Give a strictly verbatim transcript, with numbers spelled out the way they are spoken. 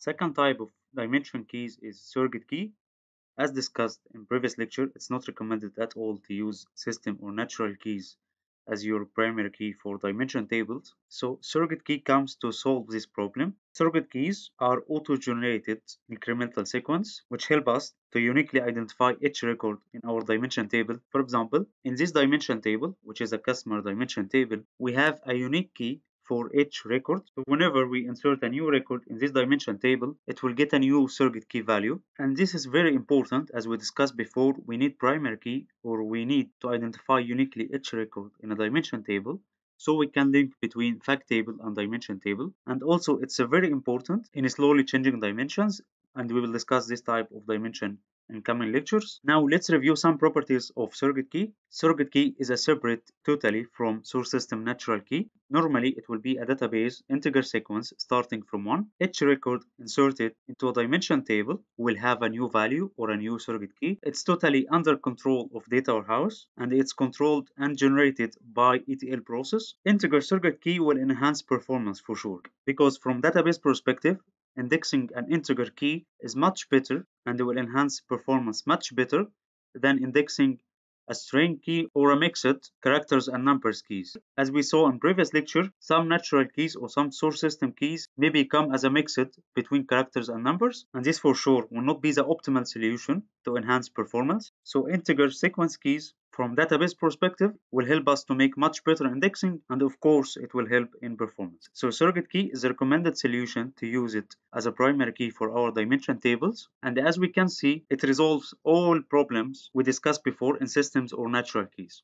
Second type of dimension keys is surrogate key. As discussed in previous lecture, it's not recommended at all to use system or natural keys as your primary key for dimension tables. So surrogate key comes to solve this problem. Surrogate keys are auto-generated incremental sequence, which help us to uniquely identify each record in our dimension table. For example, in this dimension table, which is a customer dimension table, we have a unique key for each record. So whenever we insert a new record in this dimension table, it will get a new surrogate key value. And this is very important. As we discussed before, we need primary key, or we need to identify uniquely each record in a dimension table, so we can link between fact table and dimension table. And also it's a very important in slowly changing dimensions, and we will discuss this type of dimension in coming lectures. Now let's review some properties of surrogate key. Surrogate key is a separate totally from source system natural key. Normally it will be a database integer sequence starting from one. Each record inserted into a dimension table will have a new value or a new surrogate key. It's totally under control of data warehouse, and it's controlled and generated by E T L process. Integer surrogate key will enhance performance for sure, because from database perspective, indexing an integer key is much better and will enhance performance much better than indexing a string key or a mixed characters and numbers keys. As we saw in previous lecture, some natural keys or some source system keys may become as a mixed between characters and numbers, and this for sure will not be the optimal solution to enhance performance. So integer sequence keys from database perspective will help us to make much better indexing, and of course it will help in performance. So surrogate key is a recommended solution to use it as a primary key for our dimension tables, and as we can see, it resolves all problems we discussed before in systems or natural keys.